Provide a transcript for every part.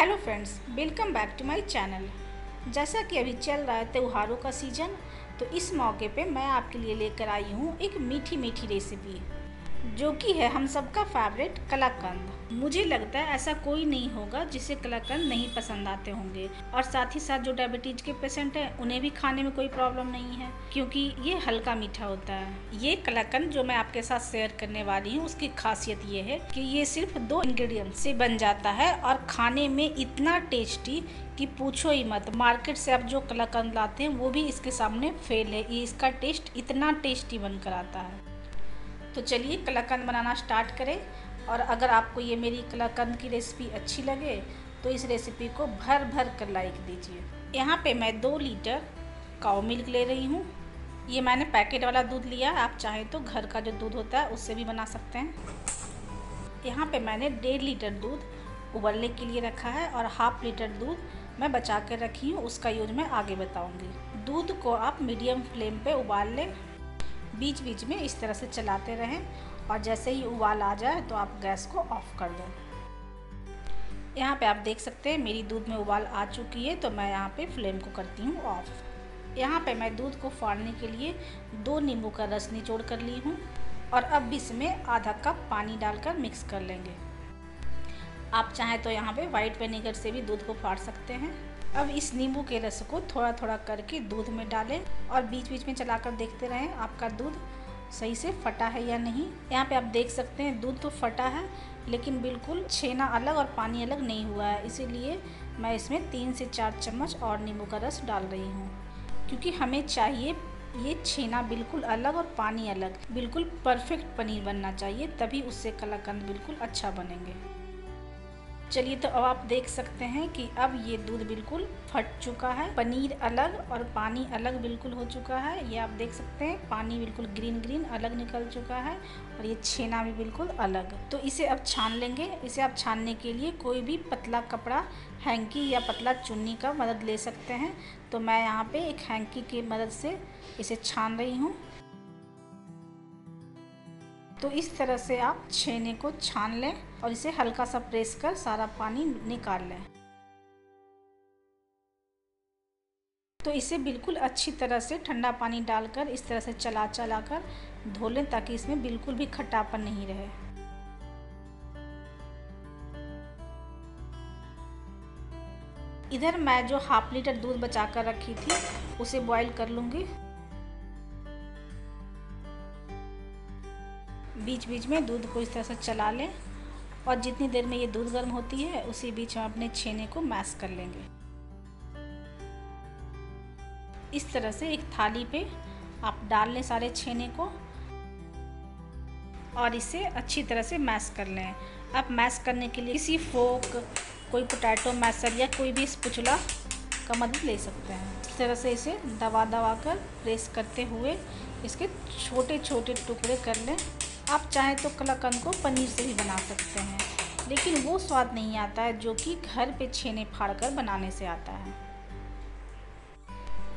Hello friends, welcome back to my channel. जैसा कि अभी चल रहा है त्योहारों का सीज़न, तो इस मौके पे मैं आपके लिए लेकर आई हूँ एक मीठी मीठी रेसिपी, जो कि है हम सबका फेवरेट कलाकंद। मुझे लगता है ऐसा कोई नहीं होगा जिसे कलाकंद नहीं पसंद आते होंगे, और साथ ही साथ जो डायबिटीज के पेशेंट हैं उन्हें भी खाने में कोई प्रॉब्लम नहीं है, क्योंकि ये हल्का मीठा होता है। ये कलाकंद जो मैं आपके साथ शेयर करने वाली हूँ, उसकी खासियत ये है कि ये सिर्फ 2 इंग्रेडिएंट से बन जाता है और खाने में इतना टेस्टी कि पूछो ही मत। मार्केट से आप जो कलाकंद लाते हैं वो भी इसके सामने फेल है। ये इसका टेस्ट इतना टेस्टी बनकर आता है। तो चलिए कलाकंद बनाना स्टार्ट करें। और अगर आपको ये मेरी कलाकंद की रेसिपी अच्छी लगे तो इस रेसिपी को भर भर कर लाइक दीजिए। यहाँ पे मैं 2 लीटर काऊ मिल्क ले रही हूँ। ये मैंने पैकेट वाला दूध लिया, आप चाहें तो घर का जो दूध होता है उससे भी बना सकते हैं। यहाँ पे मैंने 1.5 लीटर दूध उबलने के लिए रखा है और 1/2 लीटर दूध मैं बचा कर रखी हूँ, उसका यूज मैं आगे बताऊँगी। दूध को आप मीडियम फ्लेम पर उबाल लें, बीच बीच में इस तरह से चलाते रहें, और जैसे ही उबाल आ जाए तो आप गैस को ऑफ कर दें। यहाँ पे आप देख सकते हैं मेरी दूध में उबाल आ चुकी है, तो मैं यहाँ पे फ्लेम को करती हूँ ऑफ। यहाँ पे मैं दूध को फाड़ने के लिए 2 नींबू का रस निचोड़ कर ली हूँ, और अब इसमें ½ कप पानी डालकर मिक्स कर लेंगे। आप चाहें तो यहाँ पे वाइट विनेगर से भी दूध को फाड़ सकते हैं। अब इस नींबू के रस को थोड़ा थोड़ा करके दूध में डालें और बीच बीच में चलाकर देखते रहें आपका दूध सही से फटा है या नहीं। यहाँ पे आप देख सकते हैं दूध तो फटा है, लेकिन बिल्कुल छेना अलग और पानी अलग नहीं हुआ है, इसीलिए मैं इसमें 3 से 4 चम्मच और नींबू का रस डाल रही हूँ, क्योंकि हमें चाहिए ये छेना बिल्कुल अलग और पानी अलग, बिल्कुल परफेक्ट पनीर बनना चाहिए, तभी उससे कलाकंद बिल्कुल अच्छा बनेंगे। चलिए, तो अब आप देख सकते हैं कि अब ये दूध बिल्कुल फट चुका है, पनीर अलग और पानी अलग बिल्कुल हो चुका है। ये आप देख सकते हैं पानी बिल्कुल ग्रीन ग्रीन अलग निकल चुका है और ये छेना भी बिल्कुल अलग। तो इसे अब छान लेंगे। इसे आप छानने के लिए कोई भी पतला कपड़ा, हैंकी या पतला चुन्नी का मदद ले सकते हैं। तो मैं यहाँ पे एक हैंकी की मदद से इसे छान रही हूँ। तो इस तरह से आप छेने को छान लें और इसे हल्का सा प्रेस कर सारा पानी निकाल लें। तो इसे बिल्कुल अच्छी तरह से ठंडा पानी डालकर इस तरह से चला कर धो लें, ताकि इसमें बिल्कुल भी खट्टापन नहीं रहे। इधर मैं जो 1/2 लीटर दूध बचा कर रखी थी उसे बॉईल कर लूँगी। बीच बीच में दूध को इस तरह से चला लें, और जितनी देर में ये दूध गर्म होती है उसी बीच हम अपने छेने को मैश कर लेंगे। इस तरह से एक थाली पे आप डाल लें सारे छेने को और इसे अच्छी तरह से मैश कर लें। अब मैश करने के लिए किसी फोक, कोई पोटैटो मैशर या कोई भी स्पैचुला का मदद ले सकते हैं। इस तरह से इसे दबा कर प्रेस करते हुए इसके छोटे छोटे टुकड़े कर लें। आप चाहें तो कलाकंद को पनीर से भी बना सकते हैं, लेकिन वो स्वाद नहीं आता है जो कि घर पे छेने फाड़कर बनाने से आता है।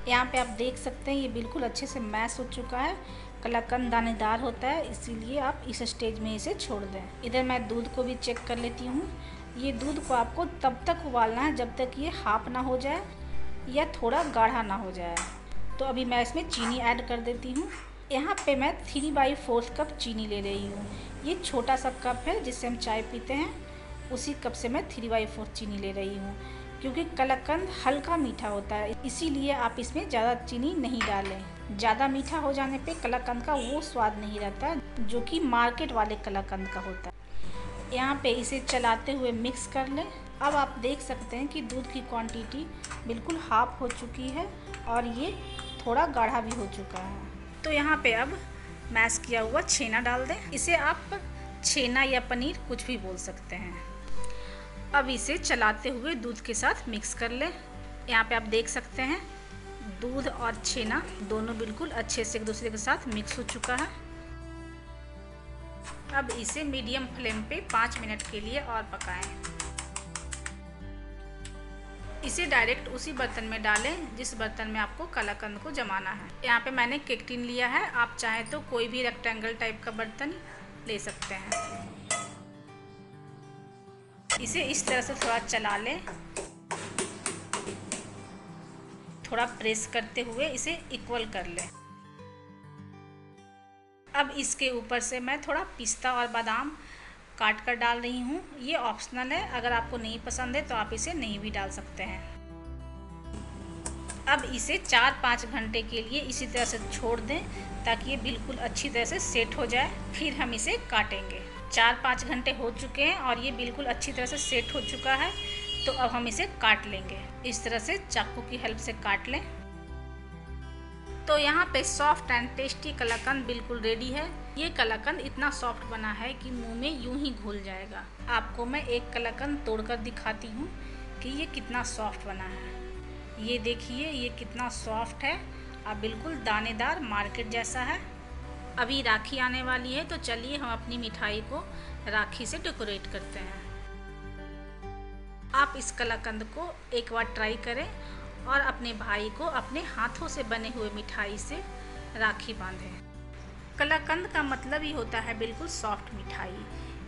यहाँ पे आप देख सकते हैं ये बिल्कुल अच्छे से मैश हो चुका है। कलाकंद दानेदार होता है, इसीलिए आप इस स्टेज में इसे छोड़ दें। इधर मैं दूध को भी चेक कर लेती हूँ। ये दूध को आपको तब तक उबालना है जब तक ये हाफ ना हो जाए या थोड़ा गाढ़ा ना हो जाए। तो अभी मैं इसमें चीनी ऐड कर देती हूँ। यहाँ पे मैं 3/4 कप चीनी ले रही हूँ। ये छोटा सा कप है जिससे हम चाय पीते हैं, उसी कप से मैं 3/4 चीनी ले रही हूँ, क्योंकि कलाकंद हल्का मीठा होता है, इसीलिए आप इसमें ज़्यादा चीनी नहीं डालें। ज़्यादा मीठा हो जाने पे कलाकंद का वो स्वाद नहीं रहता है जो कि मार्केट वाले कलाकंद का होता है। यहाँ पे इसे चलाते हुए मिक्स कर लें। अब आप देख सकते हैं कि दूध की क्वांटिटी बिल्कुल हाफ हो चुकी है और ये थोड़ा गाढ़ा भी हो चुका है। तो यहाँ पे अब मैश किया हुआ छेना डाल दें। इसे आप छेना या पनीर कुछ भी बोल सकते हैं। अब इसे चलाते हुए दूध के साथ मिक्स कर लें। यहाँ पे आप देख सकते हैं दूध और छेना दोनों बिल्कुल अच्छे से एक दूसरे के साथ मिक्स हो चुका है। अब इसे मीडियम फ्लेम पे 5 मिनट के लिए और पकाएं। इसे डायरेक्ट उसी बर्तन में डालें जिस बर्तन में आपको कलाकंद को जमाना है। यहाँ पे मैंने केक टिन लिया है, आप चाहे तो कोई भी रेक्टेंगल टाइप का बर्तन ले सकते हैं। इसे इस तरह से थोड़ा चला लें, थोड़ा प्रेस करते हुए इसे इक्वल कर लें। अब इसके ऊपर से मैं थोड़ा पिस्ता और बादाम काट कर डाल रही हूँ। ये ऑप्शनल है, अगर आपको नहीं पसंद है तो आप इसे नहीं भी डाल सकते हैं। अब इसे 4-5 घंटे के लिए इसी तरह से छोड़ दें ताकि ये बिल्कुल अच्छी तरह से सेट हो जाए, फिर हम इसे काटेंगे। 4-5 घंटे हो चुके हैं और ये बिल्कुल अच्छी तरह से सेट हो चुका है, तो अब हम इसे काट लेंगे। इस तरह से चाकू की हेल्प से काट लें। तो यहाँ पे सॉफ्ट एंड टेस्टी कलाकंद बिल्कुल रेडी है। ये कलाकंद इतना सॉफ्ट बना है कि मुंह में यूं ही घुल जाएगा। आपको मैं एक कलाकंद तोड़कर दिखाती हूँ कि ये कितना सॉफ्ट बना है। ये देखिए, ये कितना सॉफ्ट है और बिल्कुल दानेदार मार्केट जैसा है। अभी राखी आने वाली है, तो चलिए हम अपनी मिठाई को राखी से डेकोरेट करते हैं। आप इस कलाकंद को एक बार ट्राई करें और अपने भाई को अपने हाथों से बने हुए मिठाई से राखी बांधें। कलाकंद का मतलब ही होता है बिल्कुल सॉफ्ट मिठाई।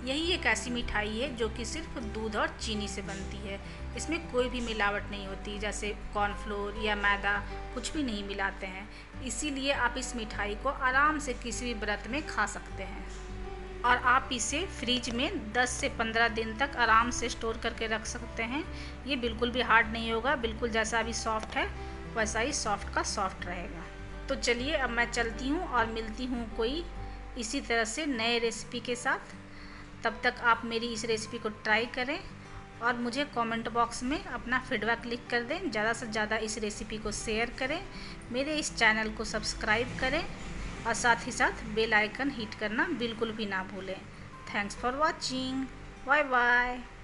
यही एक ऐसी मिठाई है जो कि सिर्फ दूध और चीनी से बनती है। इसमें कोई भी मिलावट नहीं होती, जैसे कॉर्नफ्लोर या मैदा, कुछ भी नहीं मिलाते हैं। इसीलिए आप इस मिठाई को आराम से किसी भी व्रत में खा सकते हैं और आप इसे फ्रिज में 10 से 15 दिन तक आराम से स्टोर करके रख सकते हैं। ये बिल्कुल भी हार्ड नहीं होगा, बिल्कुल जैसा भी सॉफ्ट है वैसा ही सॉफ्ट का सॉफ्ट रहेगा। तो चलिए अब मैं चलती हूँ और मिलती हूँ कोई इसी तरह से नए रेसिपी के साथ। तब तक आप मेरी इस रेसिपी को ट्राई करें और मुझे कमेंट बॉक्स में अपना फीडबैक लिख कर दें। ज़्यादा से ज़्यादा इस रेसिपी को शेयर करें, मेरे इस चैनल को सब्सक्राइब करें और साथ ही साथ बेल आइकन हिट करना बिल्कुल भी ना भूलें। Thanks for watching, bye bye.